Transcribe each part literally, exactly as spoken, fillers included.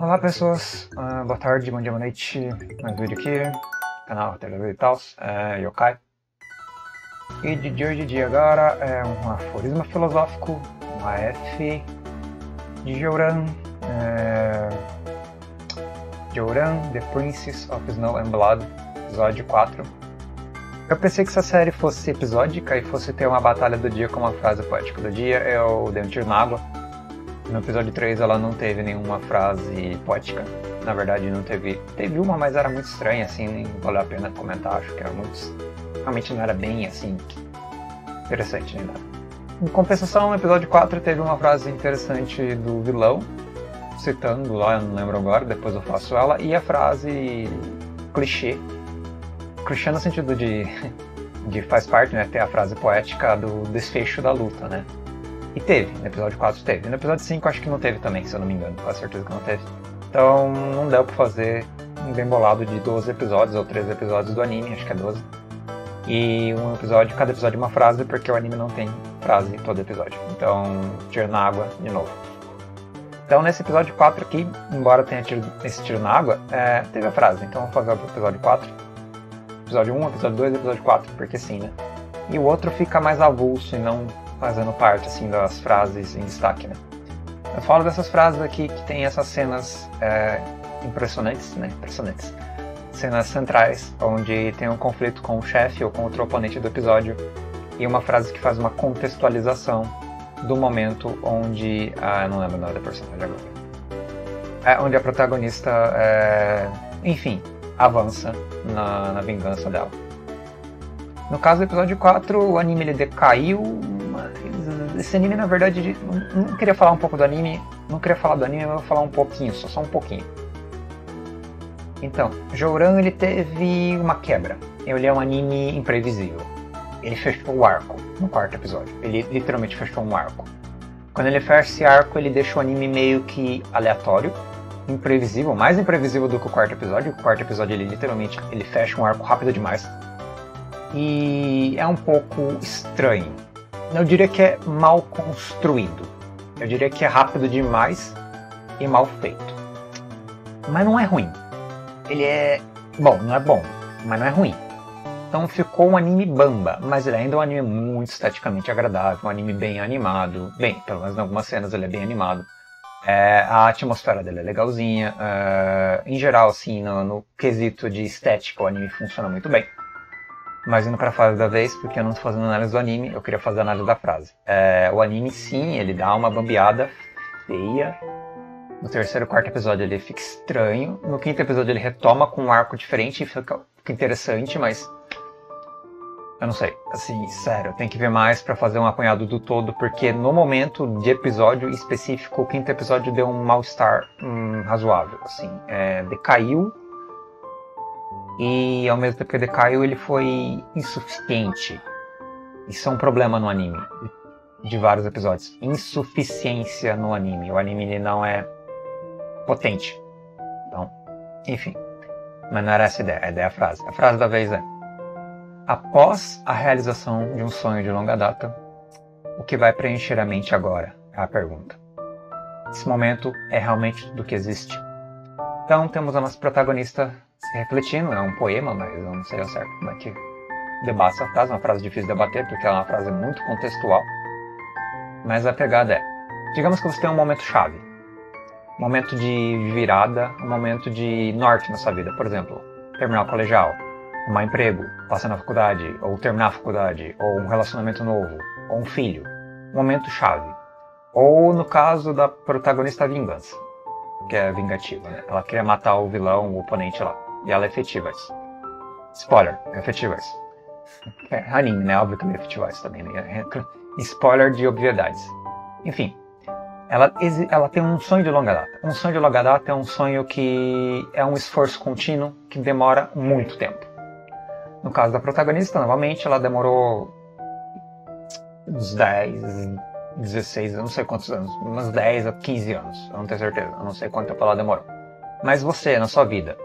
Olá pessoas, uh, boa tarde, bom dia, boa noite, mais um vídeo aqui, canal T V e tal, é Yokai. E de dia hoje de dia agora é um aforisma filosófico, uma F de Jouran, é... Jouran, The Princess of Snow and Blood, episódio quatro. Eu pensei que essa série fosse episódica e fosse ter uma batalha do dia com uma frase poética do dia, eu dei um tiro na água. No episódio três ela não teve nenhuma frase poética, na verdade não teve, teve uma, mas era muito estranha, assim, nem valeu a pena comentar, acho que era muito, realmente não era bem, assim, interessante, né? Em compensação, no episódio quatro teve uma frase interessante do vilão, citando lá, eu não lembro agora, depois eu faço ela, e a frase clichê, clichê no sentido de, de faz parte, né, ter a frase poética do desfecho da luta, né? E teve, no episódio quatro teve, no episódio cinco acho que não teve também, se eu não me engano, com certeza que não teve. Então não deu pra fazer um bem bolado de doze episódios ou treze episódios do anime, acho que é doze. E um episódio, cada episódio uma frase, porque o anime não tem frase em todo episódio. Então, tiro na água de novo. Então nesse episódio quatro aqui, embora tenha tiro, esse tiro na água, é, teve a frase. Então vamos fazer o episódio quatro, episódio um, episódio dois, episódio quatro, porque sim, né? E o outro fica mais avulso e não... fazendo parte, assim, das frases em destaque, né? Eu falo dessas frases aqui que tem essas cenas é, impressionantes, né? Impressionantes. Cenas centrais, onde tem um conflito com o chefe ou com outro oponente do episódio, e uma frase que faz uma contextualização do momento onde... Ah, eu não lembro o nome da personagem agora. É, onde a protagonista, é, enfim, avança na, na vingança dela. No caso do episódio quatro, o anime ele decaiu... Esse anime, na verdade, não queria falar um pouco do anime, não queria falar do anime, mas eu vou falar um pouquinho, só, só um pouquinho. Então, Jouran, ele teve uma quebra. Ele é um anime imprevisível. Ele fechou o arco no quarto episódio. Ele literalmente fechou um arco. Quando ele fecha esse arco, ele deixa o anime meio que aleatório, imprevisível, mais imprevisível do que o quarto episódio. O quarto episódio, ele literalmente ele fecha um arco rápido demais. E é um pouco estranho. Eu diria que é mal construído, eu diria que é rápido demais e mal feito, mas não é ruim, ele é bom, não é bom, mas não é ruim, então ficou um anime bamba, mas ele ainda é um anime muito esteticamente agradável, um anime bem animado, bem, pelo menos em algumas cenas ele é bem animado, é, a atmosfera dele é legalzinha, é, em geral assim, no, no quesito de estética o anime funciona muito bem. Mas indo para a frase da vez, porque eu não estou fazendo análise do anime, eu queria fazer análise da frase. É, o anime, sim, ele dá uma bambeada feia. No terceiro e quarto episódio ele fica estranho. No quinto episódio ele retoma com um arco diferente e fica, fica interessante, mas... eu não sei. Assim, sério, eu tenho que ver mais para fazer um apanhado do todo, porque no momento de episódio específico, o quinto episódio deu um mal-estar hum, razoável. Assim, é, decaiu. E ao mesmo tempo que decaiu, ele foi insuficiente. Isso é um problema no anime, de vários episódios. Insuficiência no anime. O anime ele não é potente. Então, enfim. Mas não era essa a ideia, a ideia é a frase. A frase da vez é: após a realização de um sonho de longa data, o que vai preencher a mente agora? É a pergunta. Esse momento é realmente tudo que existe. Então temos a nossa protagonista... se refletindo, é um poema, mas eu não sei ao certo como é que debate essa frase, uma frase difícil de debater, porque ela é uma frase muito contextual. Mas a pegada é, digamos que você tem um momento chave, um momento de virada, um momento de norte na sua vida, por exemplo, terminar o colegial, arrumar emprego, passar na faculdade, ou terminar a faculdade, ou um relacionamento novo, ou um filho, um momento chave. Ou no caso da protagonista, a vingança, que é vingativa, né? Ela queria matar o vilão, o oponente lá. E ela é efetiva isso. Spoiler, é efetiva isso. É anime, né? Óbvio que ela é efetiva isso também, né? Spoiler de obviedades. Enfim, ela, ela tem um sonho de longa data. Um sonho de longa data é um sonho que é um esforço contínuo que demora muito tempo. No caso da protagonista, novamente, ela demorou uns dez, dezesseis, eu não sei quantos anos, uns dez a quinze anos, eu não tenho certeza, eu não sei quanto tempo ela demorou. Mas você, na sua vida,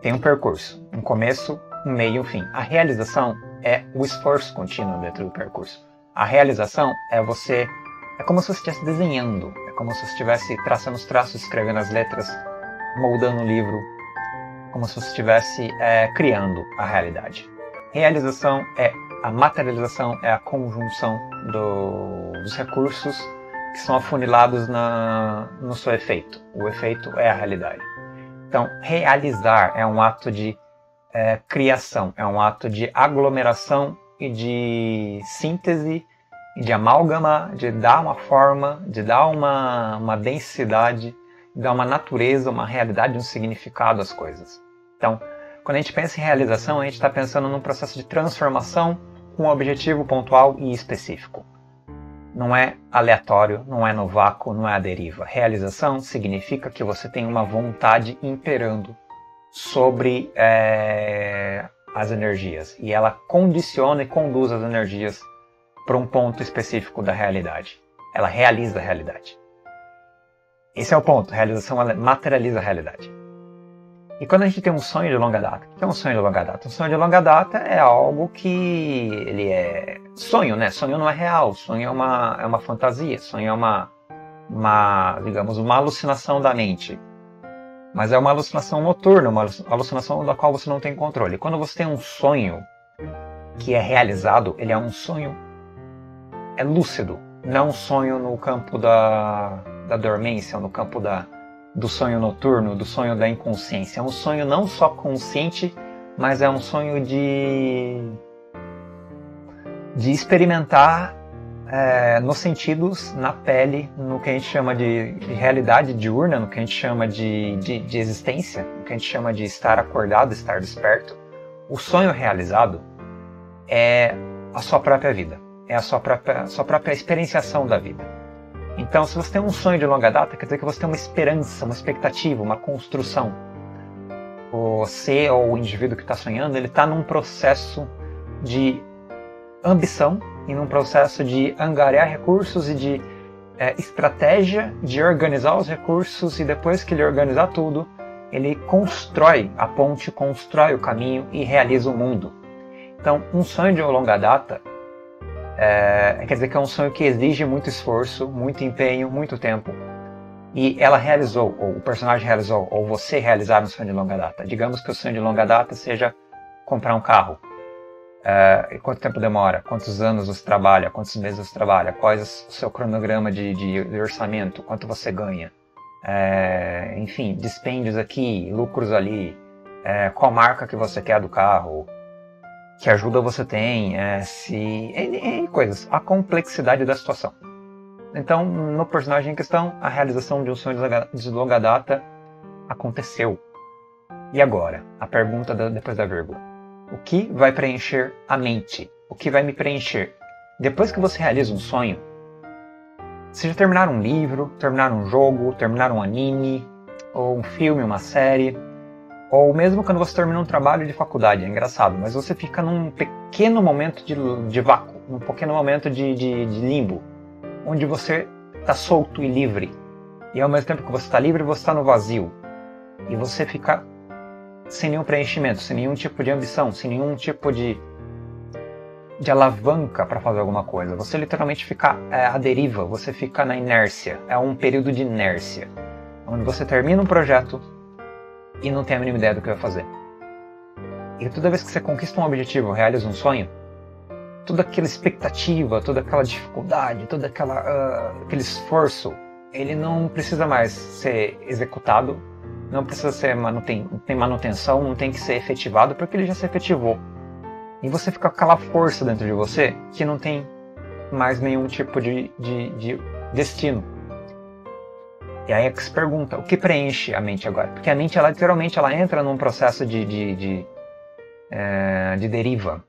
tem um percurso, um começo, um meio e um fim. A realização é o esforço contínuo dentro do percurso. A realização é você, é como se você estivesse desenhando, é como se estivesse traçando os traços, escrevendo as letras, moldando o livro, como se estivesse é, criando a realidade. Realização é a materialização, é a conjunção do, dos recursos que são afunilados na, no seu efeito. O efeito é a realidade. Então, realizar é um ato de é, criação, é um ato de aglomeração e de síntese, de amalgama, de dar uma forma, de dar uma, uma densidade, de dar uma natureza, uma realidade, um significado às coisas. Então, quando a gente pensa em realização, a gente está pensando num processo de transformação com um objetivo pontual e específico. Não é aleatório, não é no vácuo, não é à deriva. Realização significa que você tem uma vontade imperando sobre é, as energias, e ela condiciona e conduz as energias para um ponto específico da realidade. Ela realiza a realidade. Esse é o ponto. A realização materializa a realidade. E quando a gente tem um sonho de longa data, o que é um sonho de longa data? Um sonho de longa data é algo que ele é sonho, né? Sonho não é real. Sonho é uma, é uma fantasia. Sonho é uma, uma, digamos, uma alucinação da mente. Mas é uma alucinação noturna, uma alucinação da qual você não tem controle. Quando você tem um sonho que é realizado, ele é um sonho é lúcido, não um sonho no campo da, da dormência, no campo da, do sonho noturno, do sonho da inconsciência. É um sonho não só consciente, mas é um sonho de, de experimentar é, nos sentidos, na pele, no que a gente chama de, de realidade diurna, no que a gente chama de, de, de existência, no que a gente chama de estar acordado, estar desperto. O sonho realizado é a sua própria vida. É a sua própria, a sua própria experienciação da vida. Então, se você tem um sonho de longa data, quer dizer que você tem uma esperança, uma expectativa, uma construção. Você ou o indivíduo que está sonhando, ele está num processo de ambição e num processo de angariar recursos e de é, estratégia, de organizar os recursos, e depois que ele organizar tudo, ele constrói a ponte, constrói o caminho e realiza o mundo. Então, um sonho de longa data É, quer dizer que é um sonho que exige muito esforço, muito empenho, muito tempo. E ela realizou, ou o personagem realizou, ou você realizar um sonho de longa data. Digamos que o sonho de longa data seja comprar um carro. É, e quanto tempo demora? Quantos anos você trabalha? Quantos meses você trabalha? Quais é o seu cronograma de, de, de orçamento? Quanto você ganha? É, enfim, dispêndios aqui, lucros ali. É, qual marca que você quer do carro? Que ajuda você tem, é, se... N, N coisas. A complexidade da situação. Então, no personagem em questão, a realização de um sonho de longa data aconteceu. E agora? A pergunta da, depois da vírgula. O que vai preencher a mente? O que vai me preencher? Depois que você realiza um sonho, seja terminar um livro, terminar um jogo, terminar um anime, ou um filme, uma série, ou mesmo quando você termina um trabalho de faculdade, é engraçado, mas você fica num pequeno momento de, de vácuo, num pequeno momento de, de, de limbo, onde você está solto e livre. E ao mesmo tempo que você está livre, você está no vazio. E você fica sem nenhum preenchimento, sem nenhum tipo de ambição, sem nenhum tipo de, de alavanca para fazer alguma coisa. Você literalmente fica é, à deriva, você fica na inércia. É um período de inércia, onde você termina um projeto e não tem a mínima ideia do que vai fazer. E toda vez que você conquista um objetivo, realiza um sonho, toda aquela expectativa, toda aquela dificuldade, todo uh, aquele esforço, ele não precisa mais ser executado, não precisa ser manuten tem manutenção, não tem que ser efetivado, porque ele já se efetivou. E você fica com aquela força dentro de você que não tem mais nenhum tipo de, de, de destino. E aí é que se pergunta, o que preenche a mente agora? Porque a mente, ela, literalmente, ela entra num processo de, de, de, é, de deriva.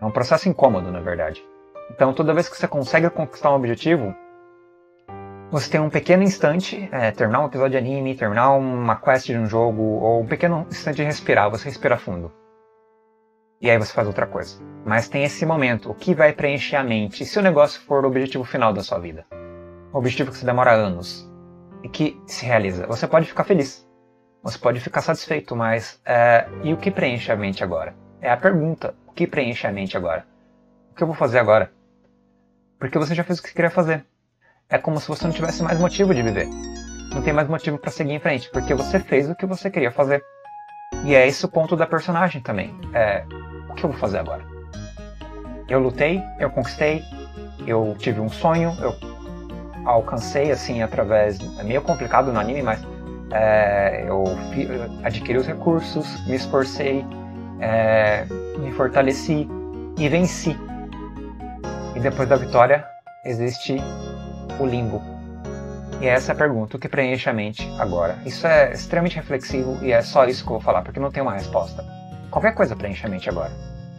É um processo incômodo, na verdade. Então, toda vez que você consegue conquistar um objetivo, você tem um pequeno instante, é, terminar um episódio de anime, terminar uma quest de um jogo, ou um pequeno instante de respirar, você respira fundo. E aí você faz outra coisa. Mas tem esse momento, o que vai preencher a mente? E se o negócio for o objetivo final da sua vida? O objetivo que você demora anos e que se realiza. Você pode ficar feliz, você pode ficar satisfeito, mas é, e o que preenche a mente agora? É a pergunta, o que preenche a mente agora? O que eu vou fazer agora? Porque você já fez o que você queria fazer. É como se você não tivesse mais motivo de viver. Não tem mais motivo para seguir em frente, porque você fez o que você queria fazer. E é esse o ponto da personagem também. É, o que eu vou fazer agora? Eu lutei, eu conquistei, eu tive um sonho, eu alcancei, assim, através... É meio complicado no anime, mas... É, eu adquiri os recursos, me esforcei, é, me fortaleci e venci. E depois da vitória, existe o limbo. E essa é a pergunta, o que preenche a mente agora? Isso é extremamente reflexivo e é só isso que eu vou falar, porque não tem uma resposta. Qualquer coisa preenche a mente agora.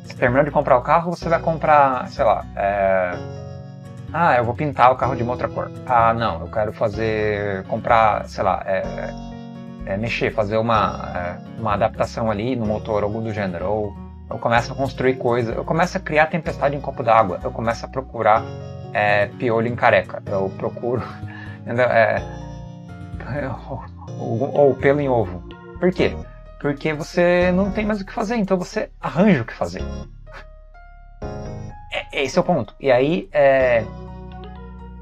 Você terminou de comprar o carro, você vai comprar, sei lá, é... ah, eu vou pintar o carro de uma outra cor. Ah, não, eu quero fazer, comprar, sei lá, é... É mexer, fazer uma, é... uma adaptação ali no motor, algo do gênero. Ou eu começo a construir coisa, eu começo a criar tempestade em copo d'água, eu começo a procurar é... piolho em careca, eu procuro... É, ou, ou pelo em ovo. Por quê? Porque você não tem mais o que fazer, então você arranja o que fazer. É, esse é o ponto. E aí, é,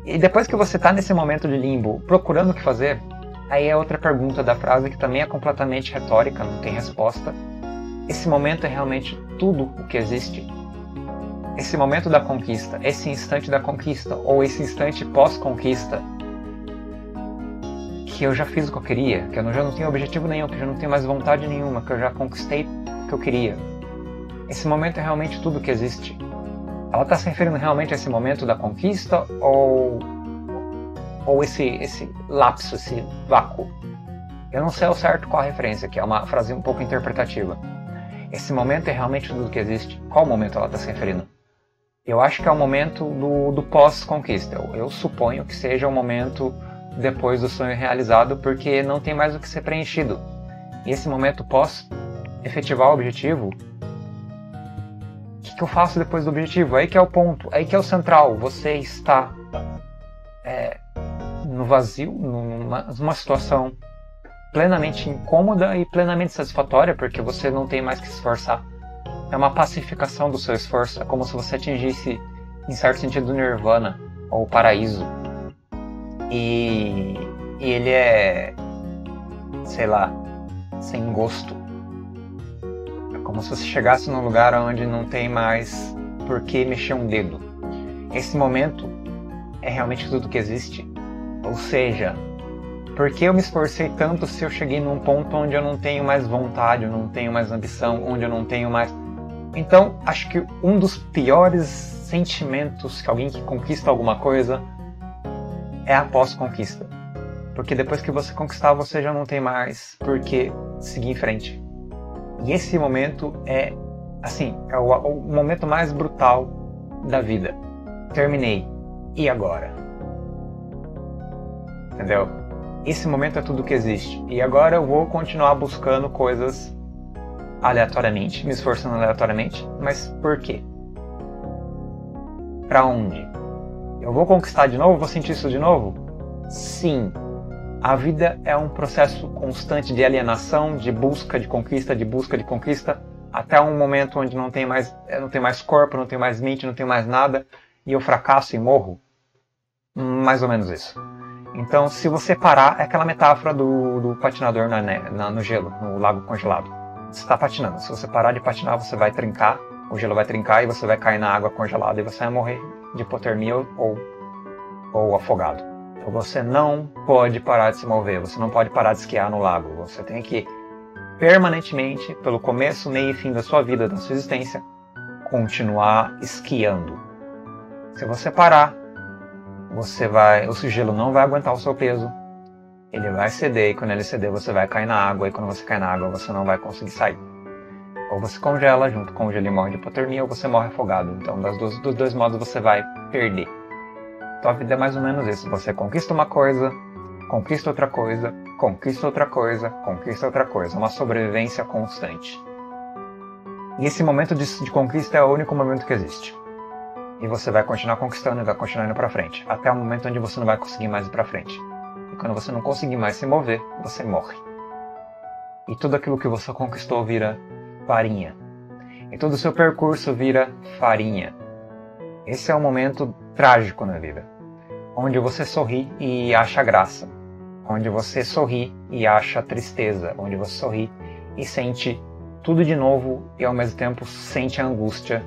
e depois que você está nesse momento de limbo, procurando o que fazer, aí é outra pergunta da frase que também é completamente retórica, não tem resposta. Esse momento é realmente tudo o que existe. Esse momento da conquista, esse instante da conquista, ou esse instante pós-conquista, que eu já fiz o que eu queria, que eu já não tenho objetivo nenhum, que eu já não tenho mais vontade nenhuma, que eu já conquistei o que eu queria. Esse momento é realmente tudo que existe. Ela está se referindo realmente a esse momento da conquista ou, ou esse, esse lapso, esse vácuo? Eu não sei ao certo qual a referência, que é uma frase um pouco interpretativa. Esse momento é realmente tudo que existe. Qual momento ela está se referindo? Eu acho que é o momento do, do pós-conquista. Eu, eu suponho que seja o momento... depois do sonho realizado, porque não tem mais o que ser preenchido. E esse momento pós efetivar o objetivo, o que, que eu faço depois do objetivo? Aí que é o ponto, aí que é o central. Você está é, no vazio, numa, numa situação plenamente incômoda e plenamente satisfatória, porque você não tem mais que se esforçar. É uma pacificação do seu esforço, é como se você atingisse, em certo sentido, nirvana ou paraíso. E, e ele é, sei lá, sem gosto. É como se você chegasse num lugar onde não tem mais por que mexer um dedo. Esse momento é realmente tudo que existe. Ou seja, por que eu me esforcei tanto se eu cheguei num ponto onde eu não tenho mais vontade, eu não tenho mais ambição, onde eu não tenho mais... Então, acho que um dos piores sentimentos que alguém que conquista alguma coisa... é a pós-conquista, porque depois que você conquistar, você já não tem mais por que seguir em frente. E esse momento é, assim, é o, o momento mais brutal da vida. Terminei. E agora? Entendeu? Esse momento é tudo que existe. E agora eu vou continuar buscando coisas aleatoriamente, me esforçando aleatoriamente, mas por quê? Pra onde? Eu vou conquistar de novo? Vou sentir isso de novo? Sim. A vida é um processo constante de alienação, de busca, de conquista, de busca, de conquista, até um momento onde não tem mais, não tem mais corpo, não tem mais mente, não tem mais nada, e eu fracasso e morro. Mais ou menos isso. Então, se você parar, é aquela metáfora do, do patinador na, na, no gelo, no lago congelado. Você está patinando. Se você parar de patinar, você vai trincar, o gelo vai trincar e você vai cair na água congelada e você vai morrer de hipotermia ou, ou afogado. Então você não pode parar de se mover, você não pode parar de esquiar no lago. Você tem que permanentemente, pelo começo, meio e fim da sua vida, da sua existência, continuar esquiando. Se você parar, você vai, o gelo não vai aguentar o seu peso, ele vai ceder, e quando ele ceder você vai cair na água, e quando você cair na água você não vai conseguir sair. Ou você congela, junto com o gelo e morre de hipotermia, ou você morre afogado. Então, das duas, dos dois modos você vai perder. Então a vida é mais ou menos isso. Você conquista uma coisa, conquista outra coisa, conquista outra coisa, conquista outra coisa. Uma sobrevivência constante. E esse momento de, de conquista é o único momento que existe. E você vai continuar conquistando e vai continuar indo pra frente. Até o momento onde você não vai conseguir mais ir pra frente. E quando você não conseguir mais se mover, você morre. E tudo aquilo que você conquistou vira... farinha. E todo o seu percurso vira farinha. Esse é um momento trágico na vida. onde você sorri e acha graça, onde você sorri e acha tristeza, onde você sorri e sente tudo de novo e ao mesmo tempo sente a angústia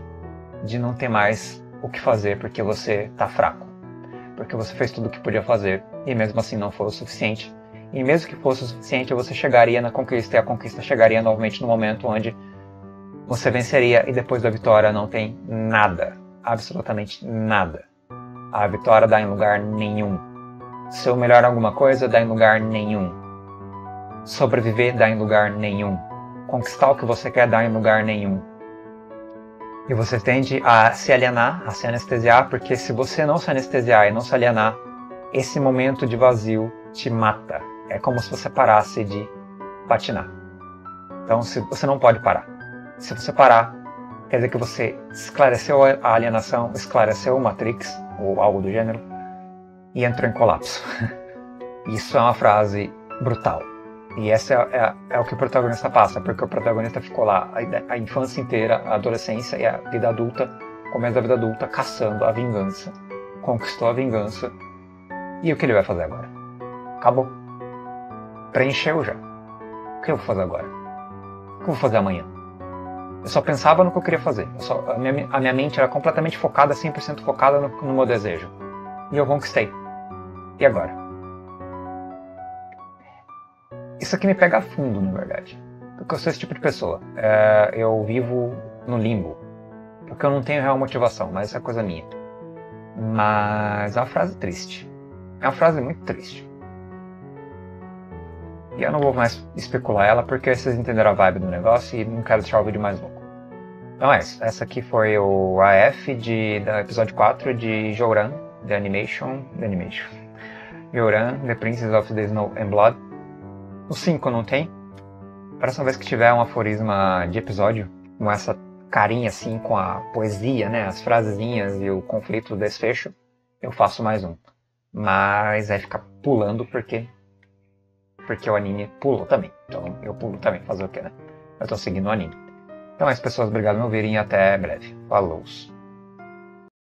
de não ter mais o que fazer porque você está fraco, porque você fez tudo o que podia fazer e mesmo assim não foi o suficiente. E mesmo que fosse o suficiente, você chegaria na conquista, e a conquista chegaria novamente no momento onde você venceria, e depois da vitória não tem nada, absolutamente nada. A vitória dá em lugar nenhum. Seu melhor alguma coisa dá em lugar nenhum. Sobreviver dá em lugar nenhum. Conquistar o que você quer dá em lugar nenhum. E você tende a se alienar, a se anestesiar, porque se você não se anestesiar e não se alienar, esse momento de vazio te mata. É como se você parasse de patinar. Então se, você não pode parar. Se você parar, quer dizer que você esclareceu a alienação, esclareceu o Matrix, ou algo do gênero, e entrou em colapso. Isso é uma frase brutal. E essa é, é, é o que o protagonista passa, porque o protagonista ficou lá a, a infância inteira, a adolescência e a vida adulta, começo da vida adulta, caçando a vingança. Conquistou a vingança. E o que ele vai fazer agora? Acabou. Preencheu já. O que eu vou fazer agora? O que eu vou fazer amanhã? Eu só pensava no que eu queria fazer. Eu só, a, minha, a minha mente era completamente focada, cem por cento focada no, no meu desejo. E eu conquistei. E agora? Isso aqui me pega a fundo, na verdade. Porque eu sou esse tipo de pessoa. É, eu vivo no limbo. Porque eu não tenho real motivação, mas essa é coisa minha. Mas é uma frase triste. É uma frase muito triste. E eu não vou mais especular ela, porque vocês entenderam a vibe do negócio e não quero deixar o vídeo mais louco. Então é isso. Essa aqui foi o A F de, da episódio quatro de Jouran, The Animation... The Animation... Jouran, The Princess of Snow and Blood. O cinco não tem. Para essa vez que tiver um aforisma de episódio, com essa carinha assim, com a poesia, né, as frasezinhas e o conflito, o desfecho, eu faço mais um. Mas aí fica pulando porque... porque o anime pulou também. Então eu pulo também, fazer o quê, né? Eu tô seguindo o anime. Então é isso, pessoas. Obrigado por me ouvirem e até breve. Falou!